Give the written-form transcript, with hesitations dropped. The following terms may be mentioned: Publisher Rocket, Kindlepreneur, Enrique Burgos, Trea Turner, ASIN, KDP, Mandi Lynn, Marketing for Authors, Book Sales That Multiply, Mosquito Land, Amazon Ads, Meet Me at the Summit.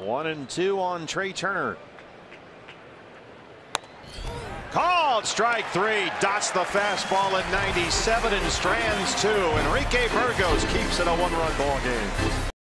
1-2 on Trea Turner. Called strike three, dots the fastball at 97 and strands two. Enrique Burgos keeps it a one-run ball game.